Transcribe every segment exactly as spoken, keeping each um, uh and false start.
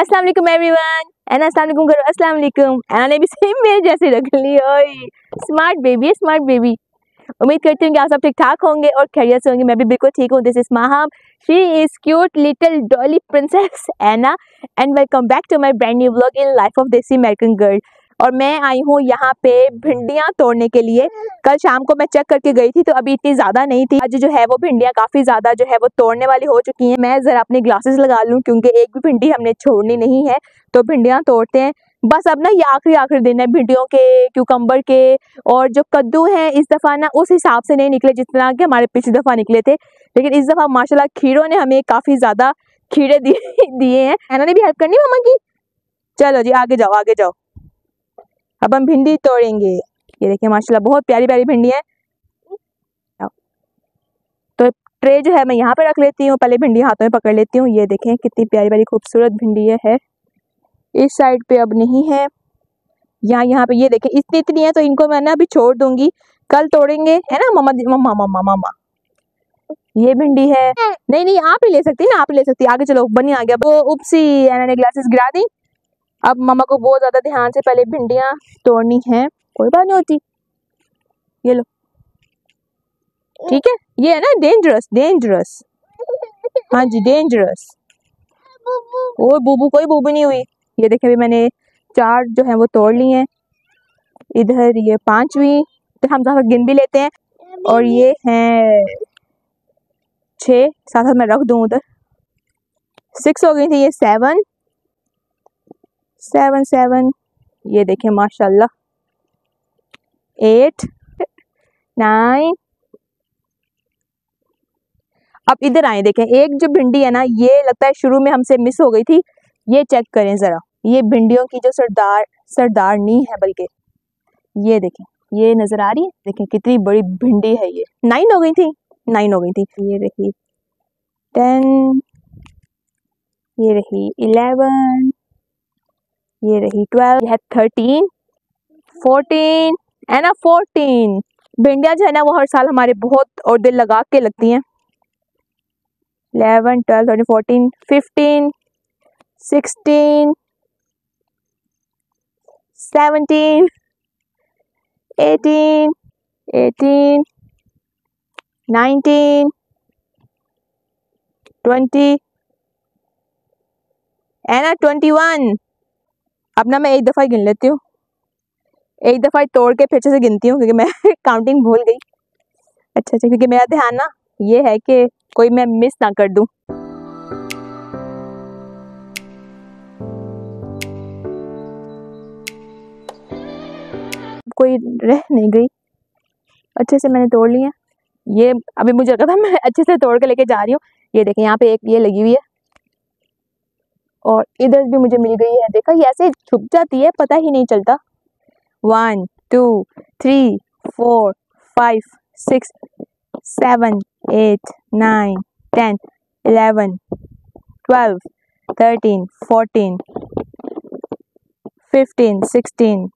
अस्सलाम वालेकुम एवरीवन, एना अस्सलाम वालेकुम करो। अस्सलाम वालेकुम। एना ने भी सेम मेरे जैसे रख ली। ओए स्मार्ट बेबी है, स्मार्ट बेबी। उम्मीद करती हूँ कि आप सब ठीक ठाक होंगे और खैरियत से होंगे। मैं भी बिल्कुल ठीक हूँ। This is Maham, she is cute little dolly princess Anna and welcome back to my brand new vlog in life of desi American girl. और मैं आई हूँ यहाँ पे भिंडियाँ तोड़ने के लिए। कल शाम को मैं चेक करके गई थी तो अभी इतनी ज़्यादा नहीं थी। आज जो है वो भिंडियाँ काफ़ी ज़्यादा जो है वो तोड़ने वाली हो चुकी हैं। मैं ज़रा अपने ग्लासेस लगा लूँ क्योंकि एक भी भिंडी हमने छोड़नी नहीं है। तो भिंडियाँ तोड़ते हैं। बस अब ना ये आखिरी आखिरी दिन है भिंडियों के, क्यूकम्बर के, और जो कद्दू हैं इस दफ़ा ना उस हिसाब से नहीं निकले जितना कि हमारे पिछली दफ़ा निकले थे। लेकिन इस दफ़ा माशाल्लाह खीरों ने हमें काफ़ी ज़्यादा खीरे दिए हैं। एना ने भी हेल्प करनी मम्मा की। चलो जी आगे जाओ, आगे जाओ। अब हम भिंडी तोड़ेंगे। ये देखिए माशाल्लाह बहुत प्यारी प्यारी भिंडी है। तो ट्रे जो है मैं यहाँ पे रख लेती हूँ, पहले भिंडी हाथों में पकड़ लेती हूँ। ये देखें कितनी प्यारी प्यारी खूबसूरत भिंडी है। इस साइड पे अब नहीं है, यहाँ यहाँ पे ये देखें इतनी इतनी है। तो इनको मैं ना अभी छोड़ दूंगी, कल तोड़ेंगे है ना। ममा ममा ममा ममा ये भिंडी है। नहीं नहीं आप ही ले सकती ना, आप ही ले सकती। आगे चलो बनी आ गया। वो उपसी एना ने ग्लासेस गिरा दी। अब मम्मा को बहुत ज़्यादा ध्यान से पहले भिंडियाँ तोड़नी है। कोई बात नहीं होती, ये लो ठीक है। ये है ना डेंजरस, डेंजरस। हाँ जी डेंजरस। और बूबू, कोई बूबू नहीं हुई। ये देखे अभी मैंने चार जो है वो तोड़ ली हैं। इधर ये पाँचवीं, तो हम साथ गिन भी लेते हैं। और ये हैं छः, साथ मैं रख दूँ उधर। सिक्स हो गई थी। ये सेवन सेवन सेवन ये देखें माशाल्लाह। Eight nine. अब इधर आए देखें, एक जो भिंडी है ना ये लगता है शुरू में हमसे मिस हो गई थी। ये चेक करें ज़रा। ये भिंडियों की जो सरदार सरदार नहीं है बल्कि ये देखें, ये नज़र आ रही है। देखें कितनी बड़ी भिंडी है। ये नाइन हो गई थी, नाइन हो गई थी। ये रही टेन, ये रही इलेवन, ये रही ट्वेल्व, यह है थर्टीन, फोर्टीन है ना, फोर्टीन। भिंडियाँ जो है ना वो हर साल हमारे बहुत और दिल लगा के लगती हैं। Eleven, twelve, thirteen, fourteen, fifteen, sixteen, seventeen, eighteen, eighteen, nineteen, twenty है ना, ट्वेंटी वन। अब ना मैं एक दफ़ा ही गिन लेती हूँ, एक दफ़ा ही तोड़ के फिर से गिनती हूँ क्योंकि मैं काउंटिंग भूल गई। अच्छा अच्छा, क्योंकि मेरा ध्यान ना ये है कि कोई मैं मिस ना कर दूँ। कोई रह नहीं गई, अच्छे से मैंने तोड़ ली है। ये अभी मुझे लगा था मैं अच्छे से तोड़ के लेके जा रही हूँ। ये देखें यहाँ पे एक ये लगी हुई है और इधर भी मुझे मिल गई है। देखा ये ऐसे छुप जाती है, पता ही नहीं चलता। One two three four five six seven eight nine ten eleven twelve thirteen fourteen fifteen sixteen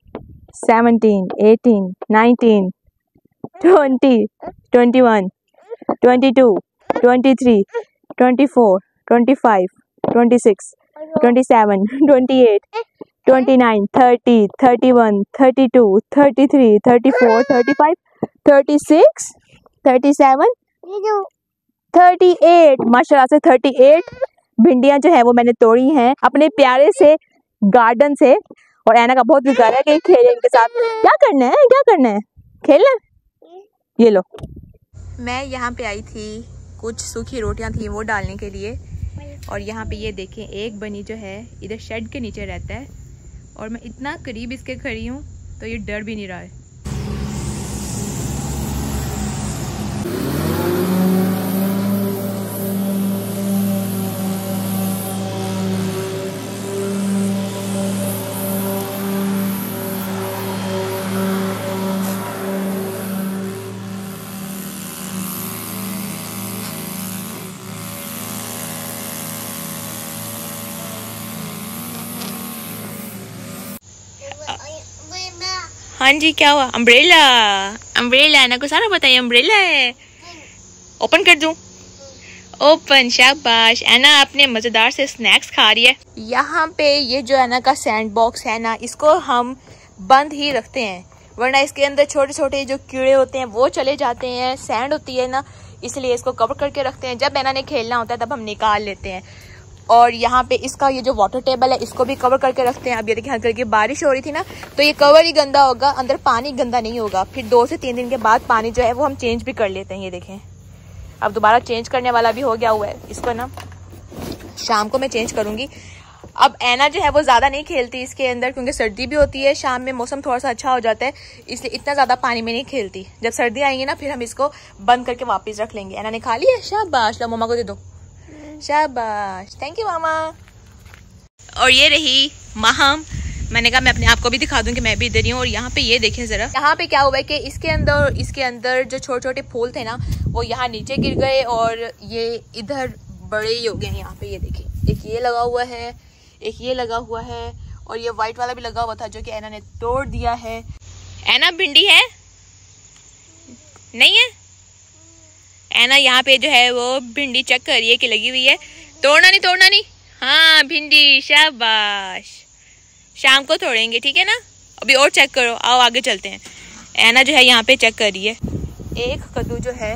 seventeen eighteen nineteen twenty twenty one twenty two twenty three twenty four twenty five twenty six twenty seven, twenty eight, twenty nine, thirty, thirty one, thirty two, thirty three, thirty four, thirty five, thirty six, thirty seven, thirty eight. माशाल्लाह से thirty eight भिंडियाँ जो है वो मैंने तोड़ी हैं अपने प्यारे से गार्डन से। और एना का बहुत जिक्र है कि खेलें इनके साथ। क्या करना है, क्या करना है, खेलना। ये लो मैं यहाँ पे आई थी कुछ सूखी रोटियाँ थी वो डालने के लिए। और यहाँ पे ये देखें एक बनी जो है इधर शेड के नीचे रहता है और मैं इतना करीब इसके खड़ी हूँ तो ये डर भी नहीं रहा है। हाँ जी क्या हुआ? अम्ब्रेला, अम्ब्रेला है ना, को सारा बताइए। अम्ब्रेला है, ओपन कर दूँ? ओपन। शाबाश एना, आपने मज़ेदार से स्नैक्स खा रही है। यहाँ पे ये जो एना का सैंड बॉक्स है ना, इसको हम बंद ही रखते हैं, वरना इसके अंदर छोटे छोटे जो कीड़े होते हैं वो चले जाते हैं। सैंड होती है ना, इसलिए इसको कवर करके रखते हैं। जब एना ने खेलना होता है तब हम निकाल लेते हैं। और यहाँ पे इसका ये जो वाटर टेबल है, इसको भी कवर करके रखते हैं। अब ये देखिए, हल्की बारिश हो रही थी ना, तो ये कवर ही गंदा होगा, अंदर पानी गंदा नहीं होगा। फिर दो से तीन दिन के बाद पानी जो है वो हम चेंज भी कर लेते हैं। ये देखें, अब दोबारा चेंज करने वाला भी हो गया हुआ है। इसको ना शाम को मैं चेंज करूँगी। अब ऐना जो है वो ज़्यादा नहीं खेलती इसके अंदर, क्योंकि सर्दी भी होती है, शाम में मौसम थोड़ा सा अच्छा हो जाता है, इसलिए इतना ज़्यादा पानी में नहीं खेलती। जब सर्दी आएंगी ना, फिर हम इसको बंद करके वापस रख लेंगे। ऐना ने खा लिया, शाबाश। लो मामा को दे दो, शाबाश, थैंक यू मामा। और ये रही माहम। मैंने कहा मैं अपने आप को भी दिखा दूँ कि मैं भी इधर ही हूँ। और यहाँ पे ये देखें ज़रा, यहाँ पे क्या हुआ है कि इसके अंदर इसके अंदर जो छोटे छोटे फूल थे ना, वो यहाँ नीचे गिर गए और ये इधर बड़े ही हो गए। यहाँ पे ये देखिए, एक ये लगा हुआ है, एक ये लगा हुआ है, और ये वाइट वाला भी लगा हुआ था जो कि ऐना ने तोड़ दिया है। ऐना भिंडी है नहीं है? ऐना यहाँ पे जो है वो भिंडी चेक करिए कि लगी हुई है। तोड़ना नहीं, तोड़ना नहीं। हाँ भिंडी, शाबाश, शाम को तोड़ेंगे, ठीक है ना? अभी और चेक करो, आओ आगे चलते हैं। ऐना जो है यहाँ पे चेक करिए, एक कद्दू जो है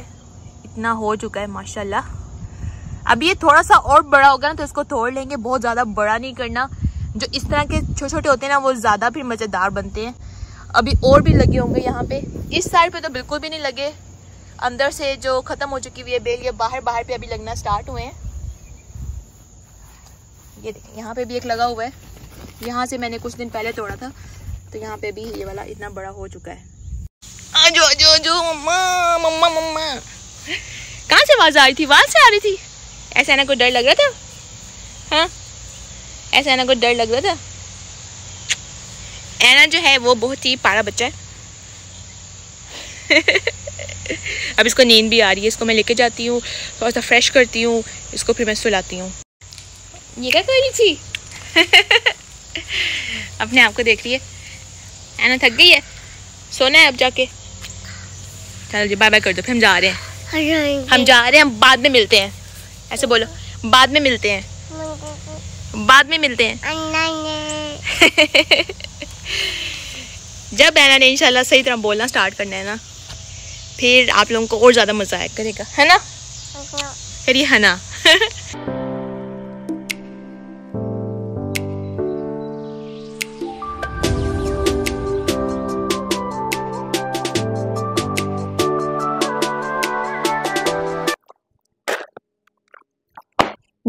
इतना हो चुका है माशाल्लाह। अब ये थोड़ा सा और बड़ा होगा ना तो इसको तोड़ लेंगे, बहुत ज़्यादा बड़ा नहीं करना। जो इस तरह के छोटे छोटे होते हैं ना, वो ज़्यादा फिर मज़ेदार बनते हैं। अभी और भी लगे होंगे यहाँ पे, इस साइड पे तो बिल्कुल भी नहीं लगे। अंदर से जो ख़त्म हो चुकी हुई है बेल, ये बाहर बाहर पे अभी लगना स्टार्ट हुए हैं। ये देखें, यहाँ पे भी एक लगा हुआ है, यहाँ से मैंने कुछ दिन पहले तोड़ा था, तो यहाँ पे भी ये वाला इतना बड़ा हो चुका है। आजो आजो आजो मम्मा मम्मा मम्मा, कहाँ से आवाज़ आ रही थी? वहाँ से आ रही थी। ऐसा ऐना को डर लग रहा था। हाँ, ऐसा ऐना को डर लग रहा था। ऐना जो है वो बहुत ही पारा बच्चा है। अब इसको नींद भी आ रही है, इसको मैं लेके जाती हूँ, थोड़ा सा फ्रेश करती हूँ, इसको फिर मैं सुलाती हूँ। ये क्या कर रही थी? अपने आप को देख रही है। ऐना थक गई है, सोना है अब जाके। चलो जी, बाय बाय कर दो, फिर हम जा रहे हैं, हम जा रहे हैं, हम बाद में मिलते हैं। ऐसे बोलो, बाद में मिलते हैं, बाद में मिलते हैं। जब ऐना ने इंशाल्लाह सही तरह बोलना स्टार्ट करना है ना, फिर आप लोगों को और ज़्यादा मज़ा आया करेगा, है ना? फिर ये है ना।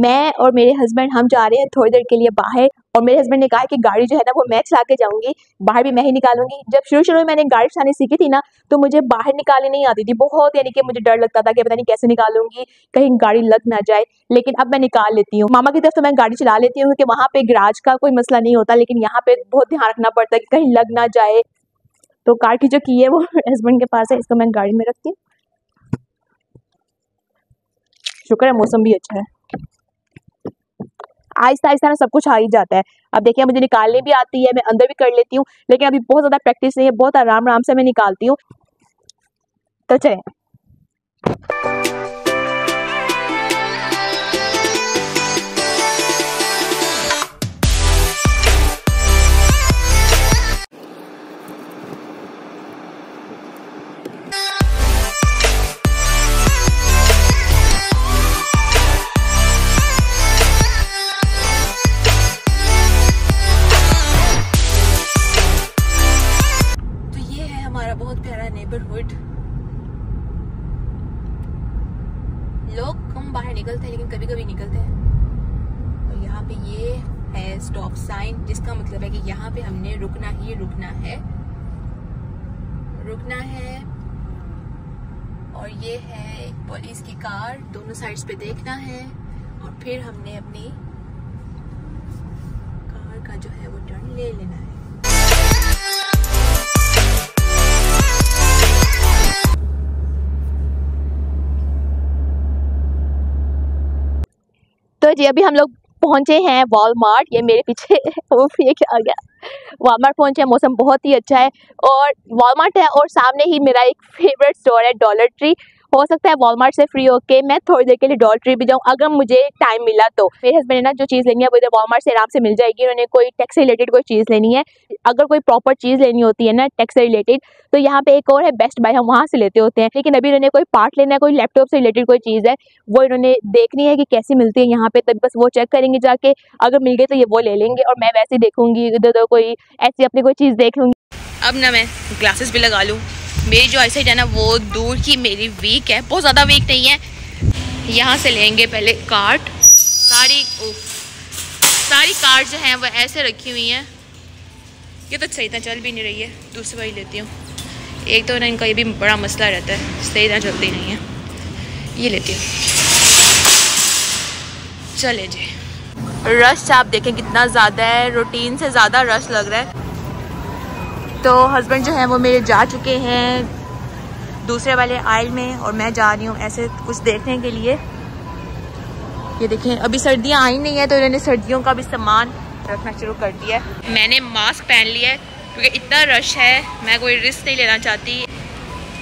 मैं और मेरे हस्बैंड हम जा रहे हैं थोड़ी देर के लिए बाहर, और मेरे हस्बैंड ने कहा कि गाड़ी जो है ना वो मैं चला के जाऊँगी, बाहर भी मैं ही निकालूंगी। जब शुरू शुरू में मैंने गाड़ी चलानी सीखी थी ना, तो मुझे बाहर निकालनी नहीं आती थी बहुत, यानी कि मुझे डर लगता था कि पता नहीं कैसे निकालूंगी, कहीं गाड़ी लग ना जाए। लेकिन अब मैं निकाल लेती हूँ। मामा की तरफ तो मैं गाड़ी चला लेती हूँ क्योंकि वहाँ पे गैराज का कोई मसला नहीं होता, लेकिन यहाँ पे बहुत ध्यान रखना पड़ता है कि कहीं लग ना जाए। तो कार की जो की है वो हस्बैंड के पास है, इसको मैं गाड़ी में रखती हूँ। शुक्र है मौसम भी अच्छा है, आहिस्ता आहिस्ता सब कुछ आ ही जाता है। अब देखिए, मुझे निकालने भी आती है, मैं अंदर भी कर लेती हूँ, लेकिन अभी बहुत ज़्यादा प्रैक्टिस नहीं है, बहुत आराम आराम से मैं निकालती हूँ। तो चलें। लोग कम बाहर निकलते हैं, लेकिन कभी कभी निकलते हैं। और यहाँ पे ये है स्टॉप साइन, जिसका मतलब है कि यहाँ पे हमने रुकना ही रुकना है, रुकना है। और ये है पुलिस की कार, दोनों साइड्स पे देखना है, और फिर हमने अपनी कार का जो है वो टर्न ले लेना है। तो जी अभी हम लोग पहुंचे हैं वॉलमार्ट। ये मेरे पीछे वो ये क्या आ गया, वॉलमार्ट पहुंचे हैं। मौसम बहुत ही अच्छा है और वॉलमार्ट है, और सामने ही मेरा एक फेवरेट स्टोर है डॉलर ट्री। हो सकता है वॉलमार्ट से फ्री होके मैं थोड़ी देर के लिए डॉलर ट्री भी जाऊँ अगर मुझे टाइम मिला तो। मेरे हस्बैंड ना जो चीज़ लेनी है वो इधर वॉलमार्ट से आराम से मिल जाएगी। उन्होंने कोई टैक्स से रिलेटेड कोई चीज़ लेनी है, अगर कोई प्रॉपर चीज़ लेनी होती है ना टैक्स से रिलेटेड, तो यहाँ पे एक और है बेस्ट बाय, हम वहाँ से लेते होते हैं। लेकिन अभी इन्होंने कोई पार्ट लेना है, कोई लैपटॉप से रिलेटेड कोई चीज़ है वो इन्होंने देखनी है कि कैसी मिलती है यहाँ पे, तभी बस वो चेक करेंगे जाके, अगर मिल गए तो ये वो ले लेंगे और मैं वैसे देखूँगी इधर उधर कोई ऐसी अपनी कोई चीज़ देख लूँगी। अब ना मैं ग्लासेस भी लगा लूँ। मेरी जो आईसाइट है ना वो दूर की मेरी वीक है, बहुत ज़्यादा वीक नहीं है। यहाँ से लेंगे पहले कार्ट, सारी सारी कार्ट जो हैं वो ऐसे रखी हुई हैं। ये तो सही तरह चल भी नहीं रही है, दूसरी वाली लेती हूँ। एक तो ना इनका ये भी बड़ा मसला रहता है, सही तरह चलती नहीं है, ये लेती हूँ। चले जी, रश आप देखें कितना ज़्यादा है, रूटीन से ज़्यादा रश लग रहा है। तो हस्बैंड जो है वो मेरे जा चुके हैं दूसरे वाले आयल में और मैं जा रही हूँ ऐसे कुछ देखने के लिए। ये देखें अभी सर्दियाँ आई नहीं है तो इन्होंने सर्दियों का भी सामान रखना शुरू कर दिया है। मैंने मास्क पहन लिया है क्योंकि इतना रश है, मैं कोई रिस्क नहीं लेना चाहती।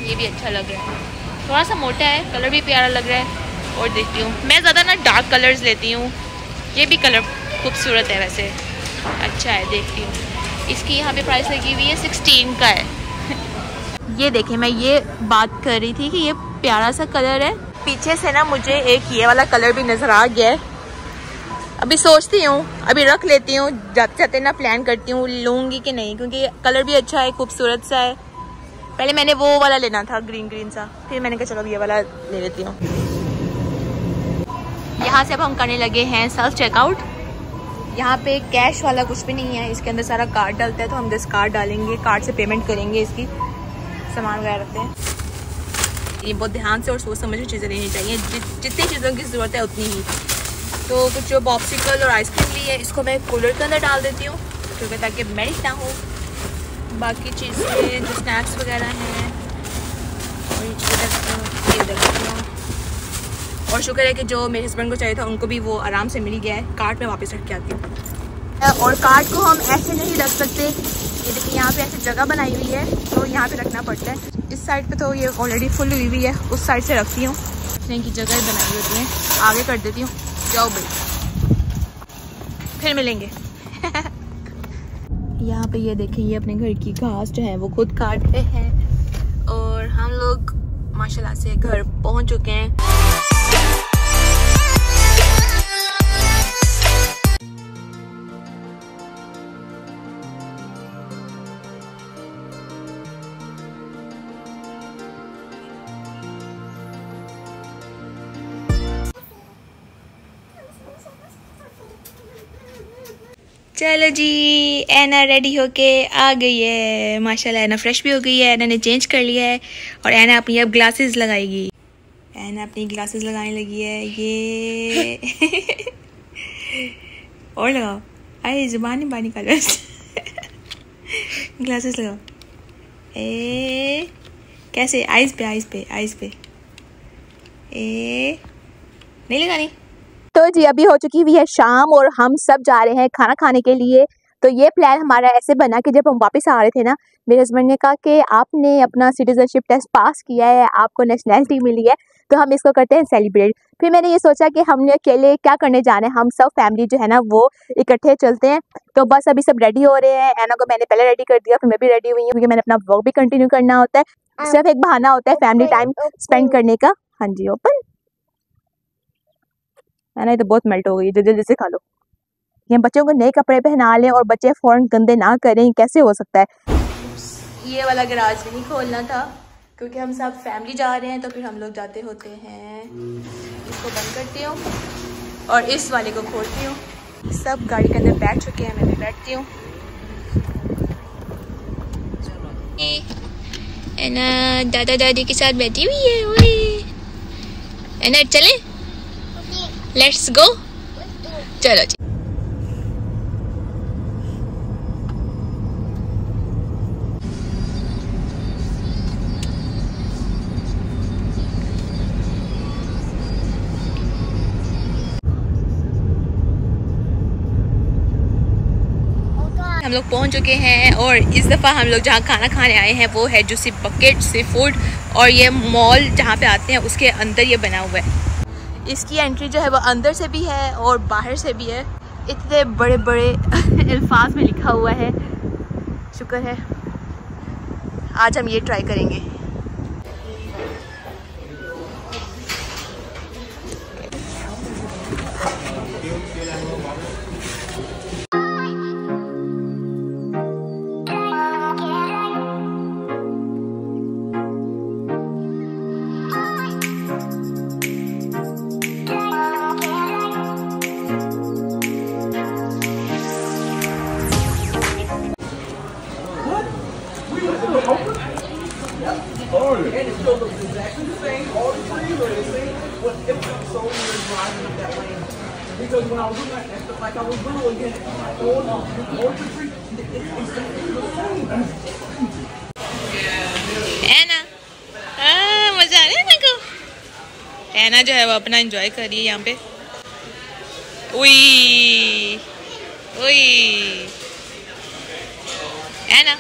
ये भी अच्छा लग रहा है, थोड़ा सा मोटा है, कलर भी प्यारा लग रहा है। और देखती हूँ मैं ज़्यादा ना डार्क कलर्स लेती हूँ, ये भी कलर खूबसूरत है, वैसे अच्छा है। देखती हूँ इसकी यहाँ पे प्राइस लगी हुई है सोलह का है। ये देखें, मैं ये बात कर रही थी कि ये प्यारा सा कलर है। पीछे से ना मुझे एक ये वाला कलर भी नज़र आ गया है। अभी सोचती हूँ, अभी रख लेती हूँ, जाते जाते ना प्लान करती हूँ लूँगी कि नहीं, क्योंकि कलर भी अच्छा है, खूबसूरत सा है। पहले मैंने वो वाला लेना था ग्रीन ग्रीन सा, फिर मैंने कहा चलो ये वाला ले लेती हूँ। यहाँ से अब हम करने लगे हैं सेल्फ चेकआउट। यहाँ पे कैश वाला कुछ भी नहीं है, इसके अंदर सारा कार्ड डालता है, तो हम जस्ट कार्ड डालेंगे, कार्ड से पेमेंट करेंगे, इसकी सामान वगैरह रखते हैं। ये बहुत ध्यान से और सोच समझ के चीज़ें लेनी चाहिए, जि, जितनी चीज़ों की ज़रूरत है उतनी ही। तो कुछ जो पॉप्सिकल और आइसक्रीम ली है इसको मैं कूलर के अंदर डाल देती हूँ क्योंकि ताकि मेल्ट ना हो। बाकी चीज़ें जो स्नैक्स वगैरह हैं और और शुक्र है कि जो मेरे हस्बैंड को चाहिए था उनको भी वो आराम से मिल गया है। कार्ट में वापस रख के आती हूँ। और कार्ट को हम ऐसे नहीं रख सकते, ये देखिए यहाँ पे ऐसे जगह बनाई हुई है तो यहाँ पे रखना पड़ता है। इस साइड पे तो ये ऑलरेडी फुल हुई हुई है, उस साइड से रखती हूँ, रखने की जगह बनाई होती है। आगे कर देती हूँ, जाओ भाई, फिर मिलेंगे। यहाँ पर ये देखें, ये अपने घर की घास जो है वो खुद काटते हैं। और हम लोग माशाल्लाह से घर पहुँच चुके हैं। चलो जी, ऐना रेडी होके आ गई है माशाल्लाह। ऐना फ्रेश भी हो गई है, ऐना ने चेंज कर लिया है और ऐना अपनी अब ग्लासेस लगाएगी। ऐना अपनी ग्लासेस लगाने लगी है ये। और लगाओ, अरे जुबान ही बाहर निकाल। ग्लासेस लगाओ, ए कैसे, आइस पे आइस पे आइस पे, ए नहीं लगानी। तो जी अभी हो चुकी हुई है शाम और हम सब जा रहे हैं खाना खाने के लिए। तो ये प्लान हमारा ऐसे बना कि जब हम वापस आ रहे थे ना, मेरे हस्बैंड ने कहा कि आपने अपना सिटीजनशिप टेस्ट पास किया है, आपको नेशनैलिटी मिली है, तो हम इसको करते हैं सेलिब्रेट। फिर मैंने ये सोचा कि हमने अकेले क्या करने जाना है, हम सब फैमिली जो है ना वो इकट्ठे चलते हैं। तो बस अभी सब रेडी हो रहे हैं, ऐना को मैंने पहले रेडी कर दिया, फिर मैं भी रेडी हुई हूँ क्योंकि मैंने अपना वर्क भी कंटिन्यू करना होता है। सिर्फ एक बहाना होता है फैमिली टाइम स्पेंड करने का। हाँ जी, ओपन है ना, ये तो बहुत मेल्ट हो गई, जल्दी जल्दी से खा लो। ये बच्चों को नए कपड़े पहना लें और बच्चे फ़ौरन गंदे ना करें, कैसे हो सकता है। ये वाला गराज नहीं खोलना था क्योंकि हम सब फैमिली जा रहे हैं, तो फिर हम लोग जाते होते हैं। इसको बंद करती हूँ और इस वाले को खोलती हूँ। सब गाड़ी के अंदर बैठ चुके हैं, मैं भी बैठती हूँ। दादा दादी के साथ बैठी हुई है। ओए ना चले, लेट्स गो। चलो जी, हम लोग पहुंच चुके हैं और इस दफ़ा हम लोग जहाँ खाना खाने आए हैं वो है जूसी बकेट सी फूड, और ये मॉल जहाँ पे आते हैं उसके अंदर ये बना हुआ है। इसकी एंट्री जो है वो अंदर से भी है और बाहर से भी है। इतने बड़े बड़े अल्फाज में लिखा हुआ है। शुक्र है आज हम ये ट्राई करेंगे। एना, हाँ मजा आ रहा है मेरे को। एना जो है वो अपना एंजॉय कर रही है यहाँ पे। उई, उई, एना।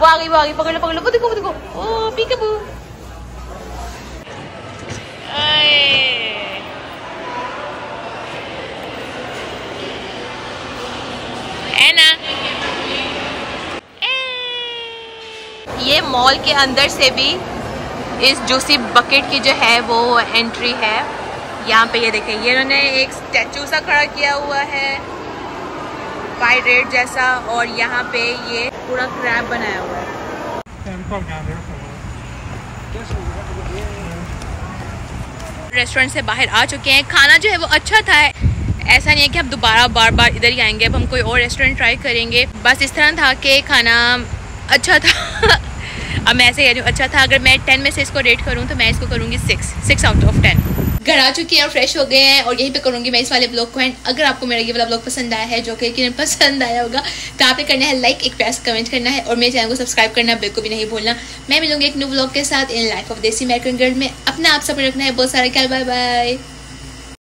वागी वागी पकड़ो पकड़ो, वो देखो वो देखो, ओ पीकबू। एना, ये मॉल के अंदर से भी इस जूसी बकेट की जो है वो एंट्री है। यहाँ पे ये देखें, ये उन्होंने एक स्टैचू सा खड़ा किया हुआ है पायरेट जैसा, और यहाँ पे ये पूरा क्रैप बनाया हुआ है। रेस्टोरेंट से बाहर आ चुके हैं। खाना जो है वो अच्छा था, ऐसा नहीं है कि हम दोबारा बार बार इधर ही आएंगे। अब हम कोई और रेस्टोरेंट ट्राई करेंगे। बस इस तरह था कि खाना अच्छा था। अब मैं ऐसे कह रही हूँ अच्छा था। अगर मैं टेन में से इसको रेट करूँ तो मैं इसको करूँगी six six out of ten. घर आ चुकी हैं और फ्रेश हो गए हैं, और यहीं पे करूँगी मैं इस वाले ब्लॉग को एंड। अगर आपको मेरा ये वाला ब्लॉग पसंद आया है, जो कि यकीन पसंद आया होगा, तो आपने करना है लाइक, एक प्यास कमेंट करना है, और मेरे चैनल को सब्सक्राइब करना बिल्कुल भी नहीं भूलना। मैं मिलूंगी एक न्यू ब्लॉग के साथ in life of desi American girl में। अपना आप सब रखना है बहुत सारा ख्याल। Bye bye.